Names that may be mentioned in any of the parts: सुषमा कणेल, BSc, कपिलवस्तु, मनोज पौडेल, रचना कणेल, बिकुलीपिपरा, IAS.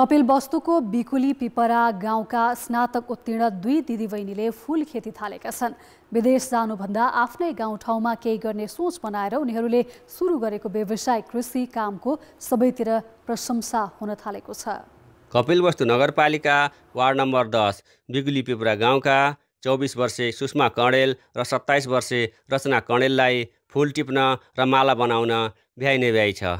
कपिलवस्तु को बिकुलीपिपरा गांव का स्नातक उत्तीर्ण 2 दिदीबहिनीले फूल खेती थालेका छन्। विदेश जानुभन्दा आफ्नै गाउँठाउँमा केही गर्ने सोच बनाएर उनीहरूले सुरु गरेको व्यवसाय कृषि कामको सबैतिर प्रशंसा हुन थालेको छ। कपिलवस्तु नगरपालिका वार्ड नम्बर 10 बिकुलीपिपरा गाउँका 24 वर्षे सुषमा कणेल र 27 वर्षे रचना कणेललाई फूल टिप्न र माला बनाउन भ्याइनेभ्याइ छ।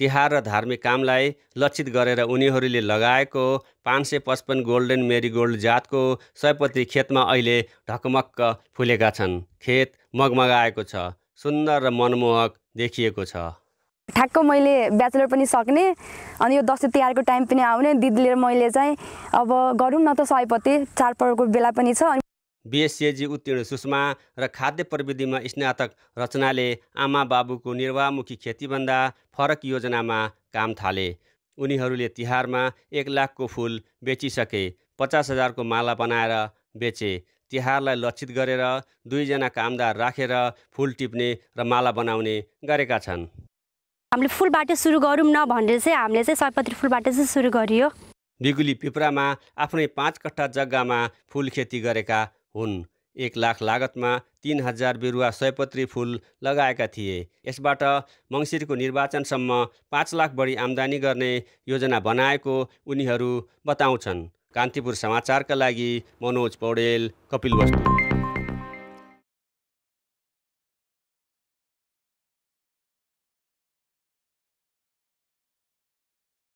तिहार र धार्मिक कामलाई लक्षित गरेर उनीहरूले लगाएको 555 गोल्डन मेरीगोल्ड जातको सयपत्री खेतमा अहिले ढकमक्क फुलेका छन्। खेत मगमगाएको छ, सुन्दर र मनमोहक देखिएको छ। ठ्याक्क मैले ब्याचलर पनि सक्ने अनि यो दसैँ तिहारको टाइम पनि आउने दिदीले मैले चाहिँ अब गरौँ न त सयपत्री चाडपर्वको बेला पनि छ। BSc उत्तीर्ण सुषमा र खाद्य प्रविधिमा स्नातक रचनाले आमा बाबुको निर्वाहमुखी खेतीभन्दा फरक योजनामा काम थाले। उनीहरूले तिहारमा 1 लाखको फूल बेचिसके, 50,000को माला बनाएर बेचे। तिहारलाई लक्षित गरेर 2 जना कामदार राखेर फूल टिप्ने र माला बनाउने गरेका छन्। हामीले फूलबाट सुरु गरौँ न भनेर चाहिँ हामीले चाहिँ सयपत्री फूलबाट चाहिँ सुरु गरियो। बिकुलीपिपरामा आफ्नै 5 कट्ठा जग्गामा फूल खेती गरेका हुन्। 1 लाख लागतमा 3000 बिरुवा सयपत्री फूल लगाएका थिए। यसबाट मंसिरको निर्वाचनसम्म 5 लाख बढी आम्दानी गर्ने योजना बनाएको उनीहरू बताउँछन्। कान्तिपुर समाचारका लागि मनोज पौडेल, कपिलवस्तु।